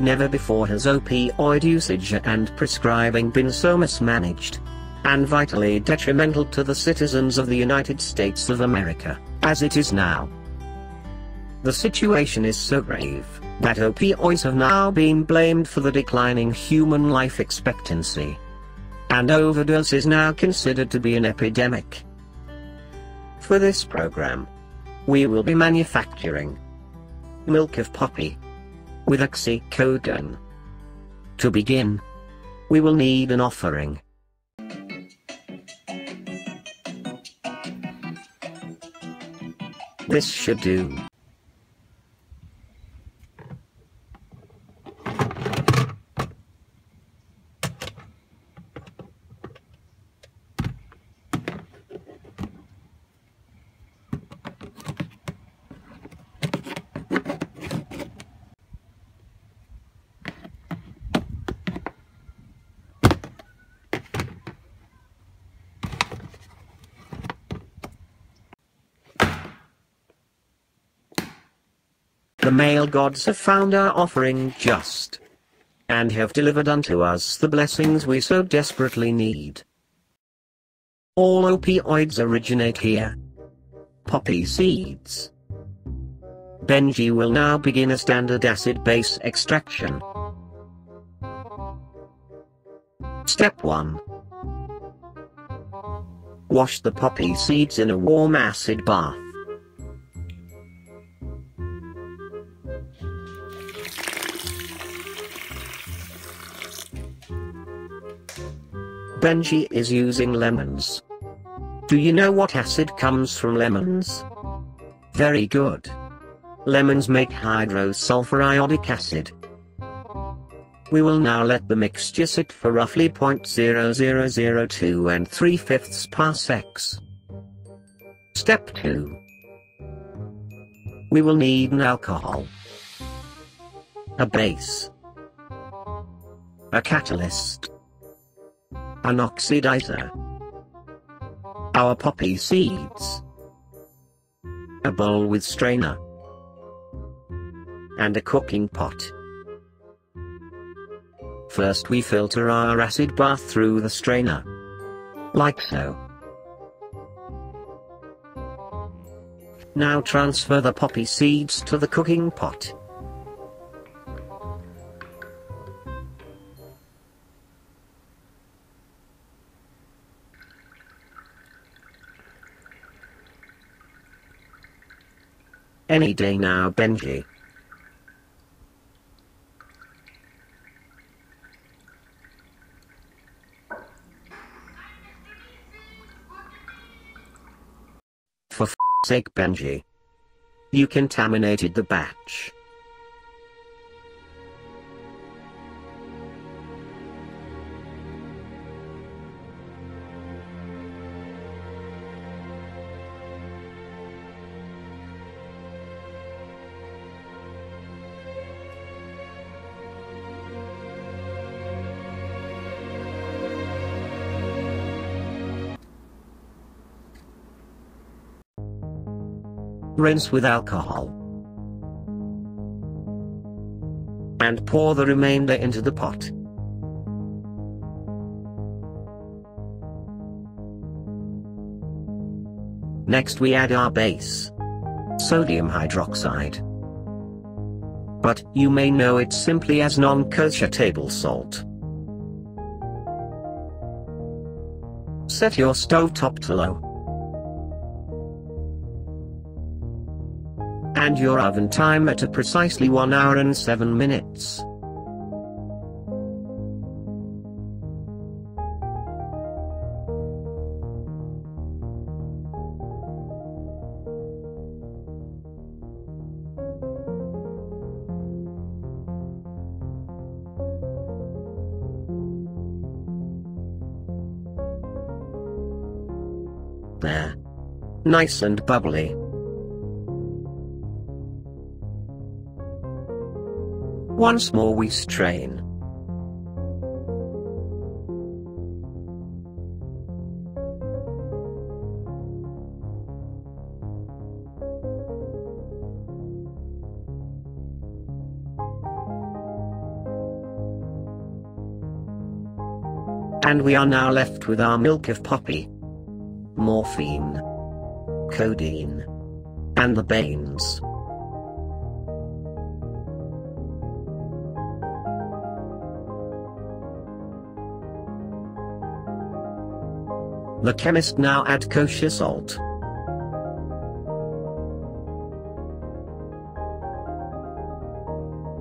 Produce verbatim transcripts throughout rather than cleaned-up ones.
Never before has opioid usage and prescribing been so mismanaged and vitally detrimental to the citizens of the United States of America, as it is now. The situation is so grave that opioids have now been blamed for the declining human life expectancy. And overdose is now considered to be an epidemic. For this program, we will be manufacturing Milk of Poppy with oxycodone. To begin, we will need an offering. This should do. The male gods have found our offering just, and have delivered unto us the blessings we so desperately need. All opioids originate here. Poppy seeds. Benji will now begin a standard acid-base extraction. Step one. Wash the poppy seeds in a warm acid bath. Benji is using lemons. Do you know what acid comes from lemons? Very good. Lemons make hydrosulfuriodic acid. We will now let the mixture sit for roughly zero point zero zero zero two and three fifths parsecs. Step two. We will need an alcohol, a base, a catalyst, an oxidizer, our poppy seeds, a bowl with strainer, and a cooking pot. First we filter our acid bath through the strainer. Like so. Now transfer the poppy seeds to the cooking pot. Any day now, Benji. For f***'s sake, Benji. You contaminated the batch. Rinse with alcohol and pour the remainder into the pot. Next we add our base, sodium hydroxide, but you may know it simply as non-kosher table salt. Set your stove top to low and your oven timer to precisely one hour and seven minutes. There. Nice and bubbly. Once more we strain. and we are now left with our milk of poppy, morphine, codeine, and the thebaines. The chemist now adds kosher salt.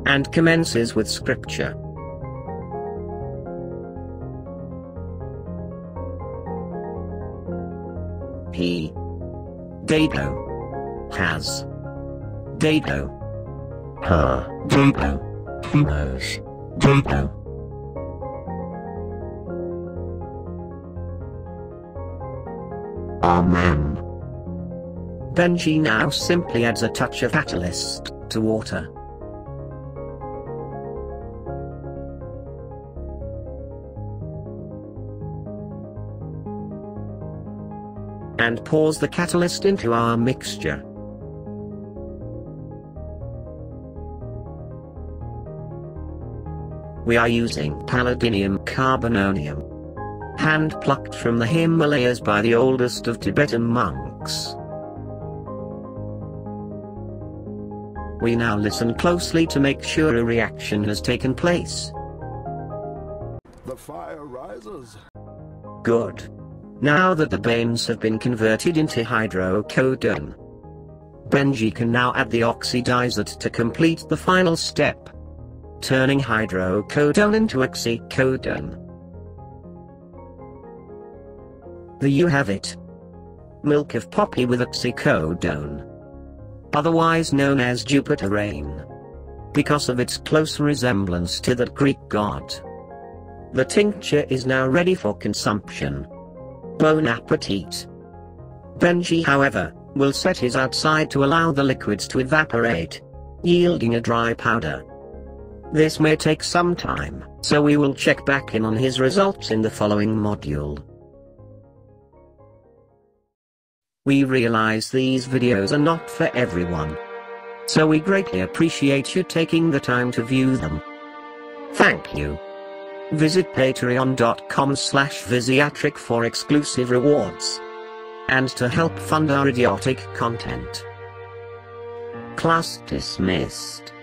And commences with scripture. P. Dado. Has. Dado. Her. Dumpo. Dumpos. Dumpo. Amen. Then she now simply adds a touch of catalyst to water. And pours the catalyst into our mixture. We are using palladium carbononium, hand plucked from the Himalayas by the oldest of Tibetan monks. We now listen closely to make sure a reaction has taken place. The fire rises. Good. Now that the thebaines have been converted into hydrocodone, Benji can now add the oxidizer to complete the final step, turning hydrocodone into oxycodone. There you have it. Milk of poppy with oxycodone, otherwise known as Jupiter Rain, because of its close resemblance to that Greek god. The tincture is now ready for consumption. Bon appetit. Benji, however, will set his outside to allow the liquids to evaporate, yielding a dry powder. This may take some time, so we will check back in on his results in the following module. We realize these videos are not for everyone, so we greatly appreciate you taking the time to view them. Thank you. Visit patreon dot com slash visiatric for exclusive rewards, and to help fund our idiotic content. Class dismissed.